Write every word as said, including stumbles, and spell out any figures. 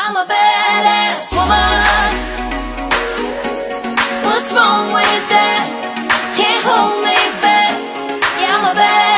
I'm a badass woman. What's wrong with that? Can't hold me back. Yeah, I'm a badass.